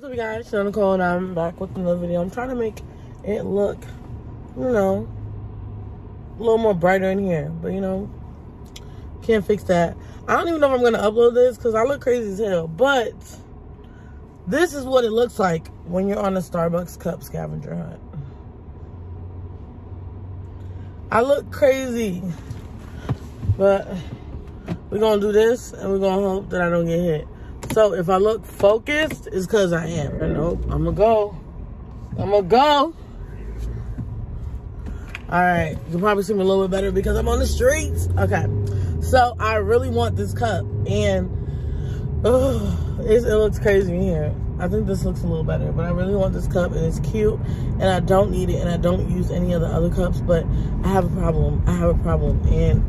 What's up, you guys? Chanel Nicole, and I'm back with another video. I'm trying to make it look, you know, a little more brighter in here, but you know, can't fix that. I don't even know if I'm gonna upload this because I look crazy as hell, but this is what it looks like when you're on a Starbucks cup scavenger hunt. I look crazy, but we're gonna do this and we're gonna hope that I don't get hit. So if I look focused, it's because I am. And nope, I'm gonna go. I'm gonna go. All right, you can probably see me a little bit better because I'm on the streets. Okay, so I really want this cup, and it looks crazy in here. I think this looks a little better, but I really want this cup, and it's cute, and I don't need it, and I don't use any of the other cups, but I have a problem. I have a problem, and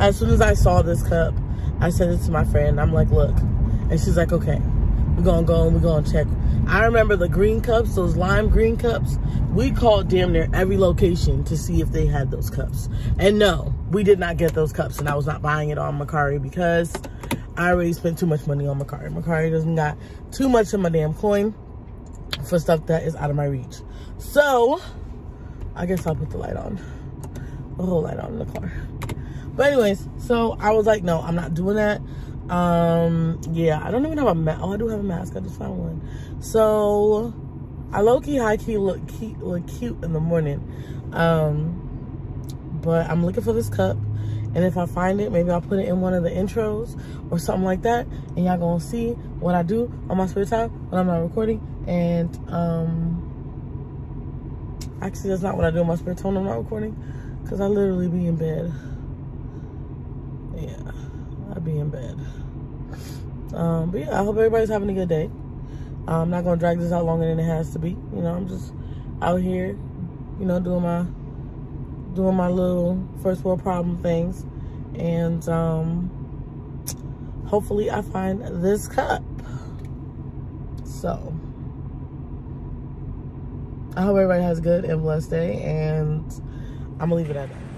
as soon as I saw this cup, I sent it to my friend. I'm like, look. And she's like, okay, we're gonna go and we're gonna check. I remember the green cups, those lime green cups. We called damn near every location to see if they had those cups. And no, we did not get those cups. And I was not buying it on Mercari because I already spent too much money on Mercari. Mercari doesn't got too much of my damn coin for stuff that is out of my reach. So I guess I'll put the light on. The whole light on in the car. But anyways, so I was like, no, I'm not doing that. Yeah, I don't even have a mask. Oh, I do have a mask. I just found one. So I low-key, high-key look cute in the morning. But I'm looking for this cup. And if I find it, maybe I'll put it in one of the intros or something like that. And y'all gonna see what I do on my spare time when I'm not recording. And actually, that's not what I do on my spare time when I'm not recording. Because I literally be in bed. Yeah, I'd be in bed. But yeah, I hope everybody's having a good day. I'm not gonna drag this out longer than it has to be. You know, I'm just out here, you know, doing my little first world problem things. And hopefully I find this cup. So I hope everybody has a good and blessed day, and I'm gonna leave it at that.